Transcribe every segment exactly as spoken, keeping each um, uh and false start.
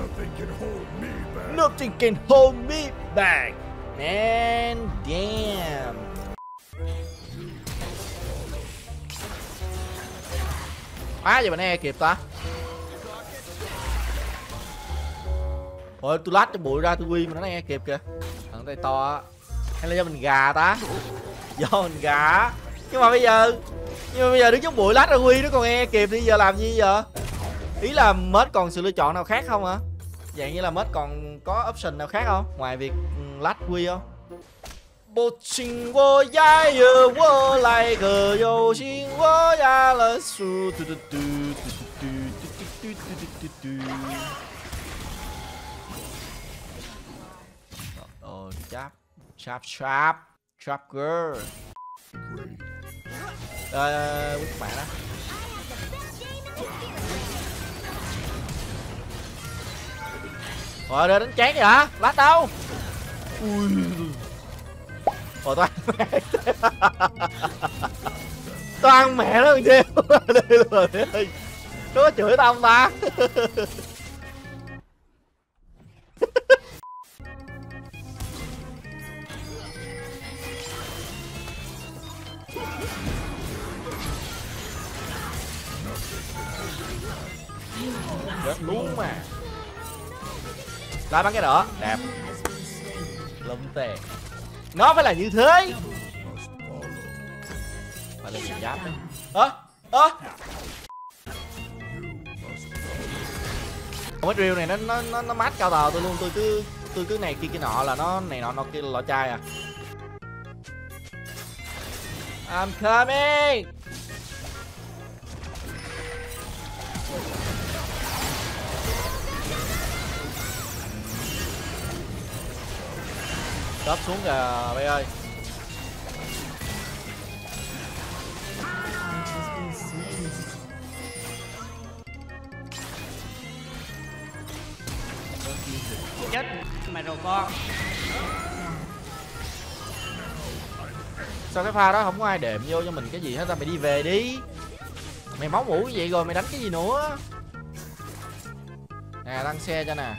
Nothing can hold me back. Nothing can hold me back. Man, damn. Quá vậy, bạn e kịp ta. Ôi, tôi lát cho bụi ra tôi quy mà nó e kịp kìa. Thằng tay to á. Hay là do mình gà ta? Do mình gà. Nhưng mà bây giờ Nhưng mà bây giờ đứng chống bụi lát ra quy nó còn e kịp thì giờ làm gì giờ? Ý là mết còn sự lựa chọn nào khác không hả? Dạng như là mết còn có option nào khác không? Ngoài việc lát quy không? Bộ trình vô dài ở vô lại cờ dầu trình vô dài là su. Ôi cháp. Chap chap chap girl. Ờ quýt mẹ đó. Rồi đánh chán vậy hả? Lát đâu? Ui. Rồi toan mẹ. Toan mẹ nó đi luôn. Nó có chửi tao không ta? Rất đúng mà. Lại bắn cái đó. Đẹp. Lông tè. Nó phải là như thế. Phải là giáp đấy. Ơ ơ. Cái drill này nó nó nó, nó mát cao tàu tôi luôn. Tôi cứ tôi cứ này kia kia nọ là nó này nọ nó kia lọ chai à. I'm coming. Đớp xuống kìa bây ơi. Chết mày rồi con. Sao cái pha đó không có ai đệm vô cho mình cái gì hết ta? Mày đi về đi. Mày máu mũ vậy rồi mày đánh cái gì nữa? Nè tăng xe cho nè.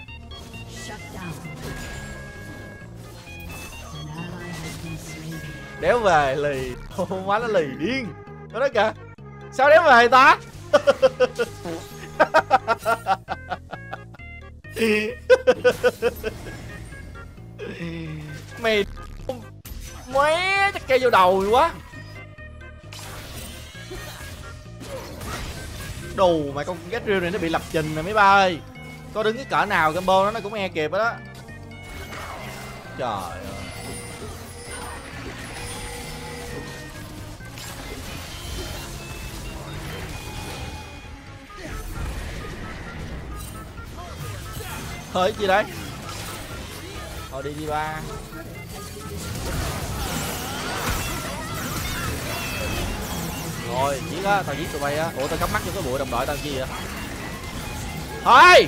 Đéo về lì. Không quá nó lì điên. Nó đó kìa. Sao đéo về ta? Mày mé chắc cây vô đầu quá. Đù mày con ghét riêu này nó bị lập trình rồi mấy ba ơi. Có đứng cái cỡ nào combo nó nó cũng e kịp đó. Trời ơi. Thôi gì đấy. Thôi đi đi ba. Rồi giết á, tao giết tụi bay á. Ủa tao cắm mắt cho cái bụi đồng đội tao chi vậy? Thôi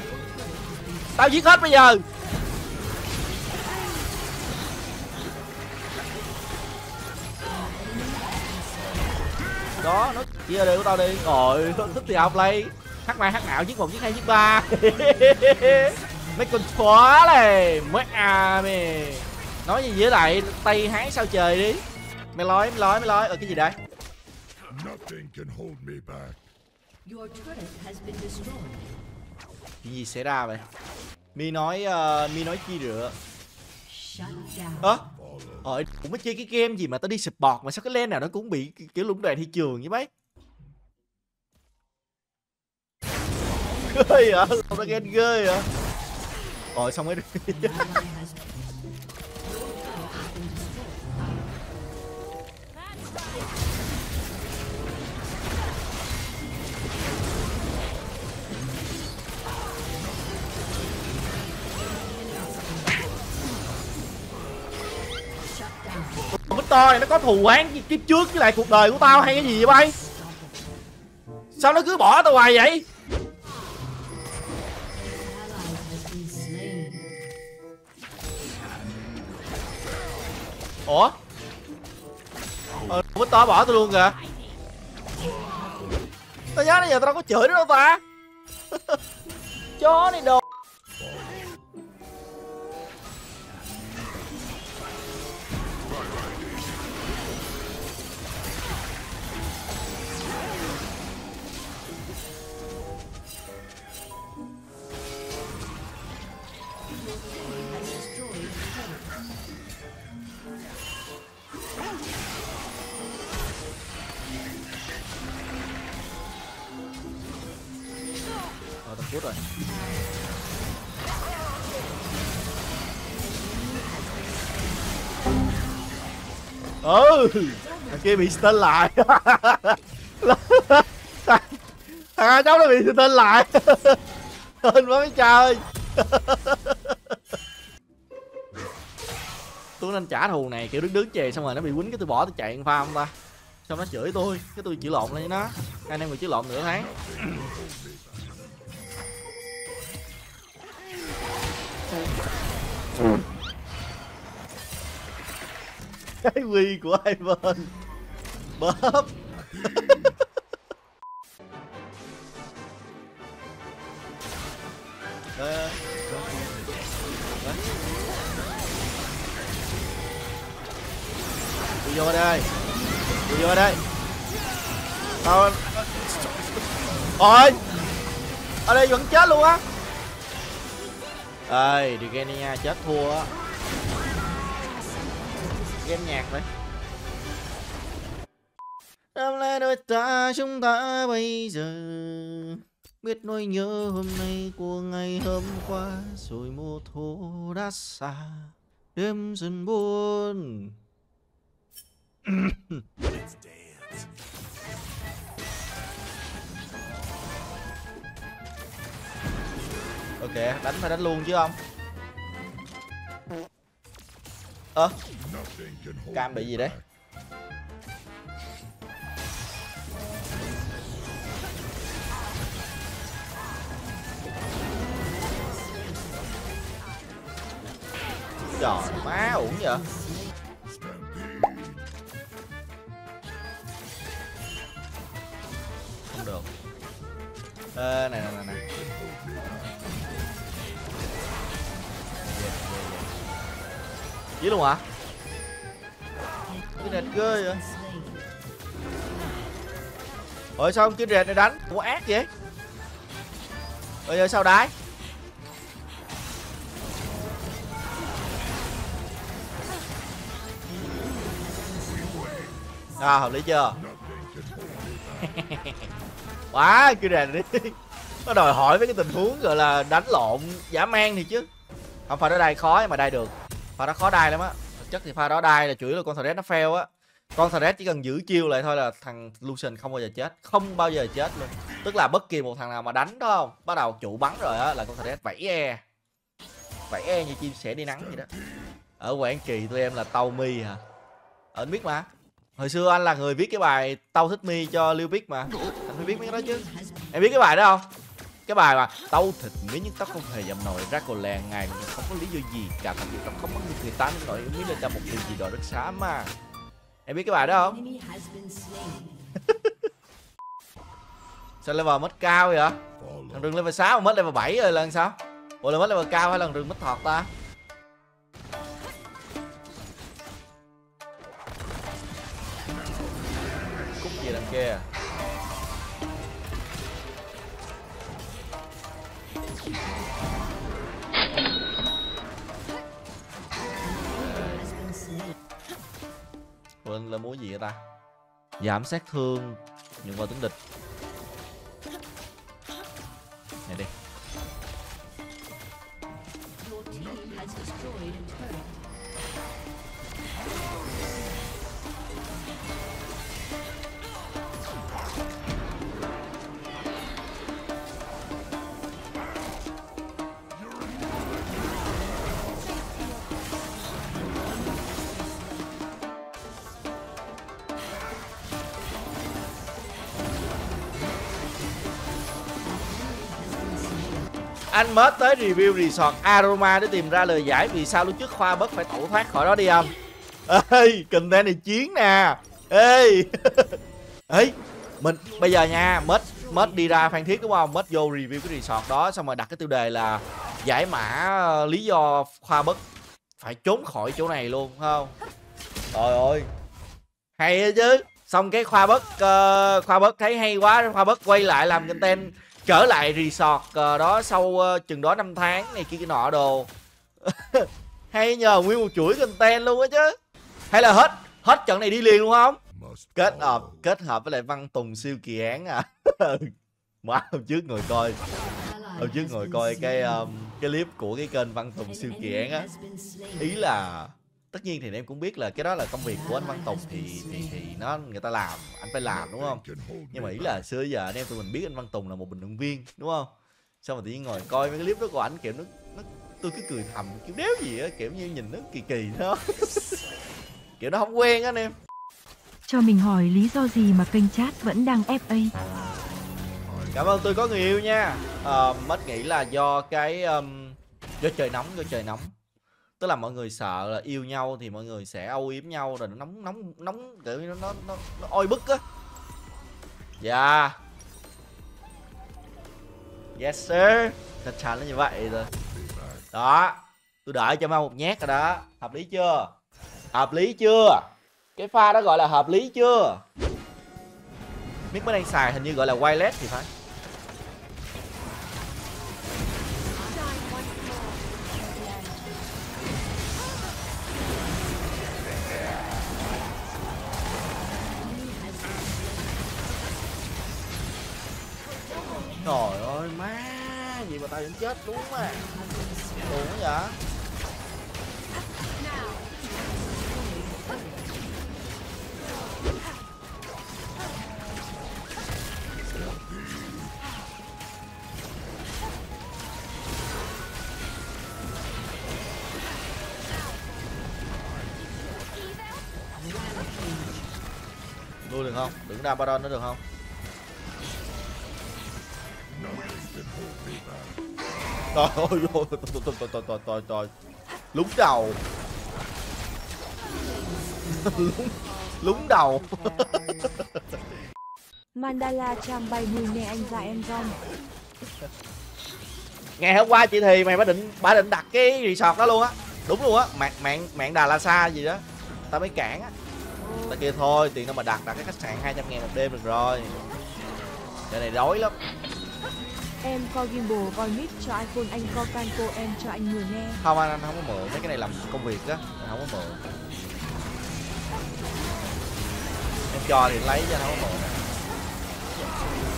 tao giết hết bây giờ. Đó, nó chia đều của tao đi. Rồi thích thì học lấy. Hát mai hát nạo giết một giết hai giết ba. Mấy con chó này mới à mày. Nói gì với lại tay hái sao trời đi. Mày lói mày lói mày lói. Ở cái gì đây? Cái gì xảy ra vậy? Mi nói uh, mi nói chi rửa. Ơ ờ cũng mới chơi cái game gì mà tao đi support mà sao cái lane nào nó cũng bị kiểu lũng đoạn thị trường như mấy. Ghê hả? Sao nó ghen ghê hả? Rồi xong ấy. Mít to này nó có thù oán kiếp trước với lại cuộc đời của tao hay cái gì vậy bay? Sao nó cứ bỏ tao hoài vậy? Ủa? Ờ, mít to bỏ tôi luôn kìa. Tao nhớ nãy giờ tao đâu có chửi nó đâu ta. Chó này đồ. phút rồi. Ừ, thằng kia bị stun lại. Thằng cháu nó bị stun lại. Hên quá mấy trời. Tôi nên trả thù này kiểu đứng đứng chè xong rồi nó bị quýnh cái tôi bỏ tôi chạy farm ta. Xong nó chửi tôi, cái tôi chửi lộn lên với nó. Hai anh em mình chửi lộn nửa tháng. Cái quy của hai bên bóp. Tôi vô đây, tôi vô đây. Tao ôi ở đây vẫn chết luôn á. Ê đi Genia chết thua á. Game nhạc vậy. Đâm lên đôi ta chúng ta bây giờ. Biết nỗi nhớ hôm nay của ngày hôm qua. Rồi mùa thu đã xa. Đêm dần buồn. Ok, đánh phải đánh luôn chứ không? Ơ à? Cam bị gì đấy? Trời má uổng vậy. Không được. Ê, này này này này. Dí luôn hả? Cái rệt ghê vậy. Ôi sao cái rệt này đánh của ác vậy? Bây giờ sao đái? À hợp lý chưa? Quá cái rệt này đi. Nó đòi hỏi với cái tình huống gọi là đánh lộn dã man thì chứ. Không phải nó đai khói mà đai được. Pha đó khó đai lắm á. Thực chất thì pha đó đai là chửi là con Thread nó fail á. Con Thread chỉ cần giữ chiêu lại thôi là thằng Lucian không bao giờ chết. Không bao giờ chết luôn. Tức là bất kỳ một thằng nào mà đánh đó không, bắt đầu trụ bắn rồi á là con Thread vẫy e. Vẫy e như chim sẻ đi nắng vậy đó. Ở Quảng Trị tụi em là tàu mi hả? Anh biết mà. Hồi xưa anh là người viết cái bài tàu thích mi cho Liêu biết mà. Anh phải biết mấy cái đó chứ. Em biết cái bài đó không? Cái bài mà tao thịt miếng nhưng tao không hề dầm nồi ra cổ làng ngày mà không có lý do gì cả, thậm chí tao không bắn được người ta nổi miếng lên ra một điều gì đó rất xá mà. Em biết cái bài đó không? Sao level mất cao vậy? Thằng rừng level sáu mà mất level bảy rồi lần sao? Ủa là mất level cao hay lần rừng mất thọt ta? Cúc gì đằng kia? Quên là múa gì vậy ta? Giảm sát thương nhưng vào tính địch. Này đi. Anh mới tới review resort Aroma để tìm ra lời giải vì sao lúc trước Khoa bất phải tẩu thoát khỏi đó đi không? Ê, content này chiến nè. Ê. Ê, mình bây giờ nha, mất mất đi ra Phan Thiết đúng không? Mất vô review cái resort đó xong rồi đặt cái tiêu đề là giải mã lý do Khoa bất phải trốn khỏi chỗ này luôn không? Trời ơi. Hay chứ. Xong cái Khoa bất uh, Khoa bất thấy hay quá, Khoa bất quay lại làm content trở lại resort đó sau chừng đó năm tháng này kia cái nọ đồ. Hay nhờ nguyên một chuỗi content luôn á chứ. Hay là hết hết trận này đi liền luôn không? Kết hợp kết hợp với lại Văn Tùng siêu kỳ án à. Má hôm trước ngồi coi Hôm trước ngồi coi cái um, cái clip của cái kênh Văn Tùng siêu kỳ án á, ý là tất nhiên thì em cũng biết là cái đó là công việc của anh Văn Tùng thì thì thì nó người ta làm, anh phải làm đúng không? Nhưng mà ý là xưa giờ anh em tụi mình biết anh Văn Tùng là một bình luận viên đúng không? Xong rồi tự nhiên ngồi coi mấy cái clip đó của ảnh kiểu nó, nó tôi cứ cười thầm kiểu đéo gì á, kiểu như nhìn nó kỳ kỳ đó. Kiểu nó không quen á anh em. Cho mình hỏi lý do gì mà kênh chat vẫn đang ép a? Cảm ơn tôi có người yêu nha. À, mất nghĩ là do cái um, do trời nóng, do trời nóng. Tức là mọi người sợ là yêu nhau thì mọi người sẽ âu yếm nhau rồi nó nóng nóng nóng kiểu nó nó nó, nó oi bức á. Dạ. Yeah. Yes sir. Thật sự là như vậy rồi. Đó. Tôi đợi cho mau một nhát rồi đó. Hợp lý chưa? Hợp lý chưa? Cái pha đó gọi là hợp lý chưa? Mic mới đang xài hình như gọi là wireless thì phải. Trời ơi má, gì mà tao vẫn chết đúng mà. Buồn quá vậy. Nuôi được không? Đừng ra Baron nữa được không? Trời ơi, trời trời trời trời trời lúng đầu. lúng, lúng đầu. Mandala chạm bay mùi nè anh già em con. Ngày hôm qua chị thì mày mới định bà định đặt cái resort đó luôn á. Đúng luôn á, mạng mạng mạng Đà La Sa gì đó. Tao mới cản á. Tao kia thôi, tiền đâu mà đặt đặt cái khách sạn hai trăm ngàn một đêm được rồi. Cái này đói lắm. Em coi gimbal coi mic cho iPhone, anh coi Canco em cho anh mượn nghe. Không anh, anh không có mượn, mấy cái này làm công việc á, anh không có mượn. Em cho thì lấy cho, anh không có mượn.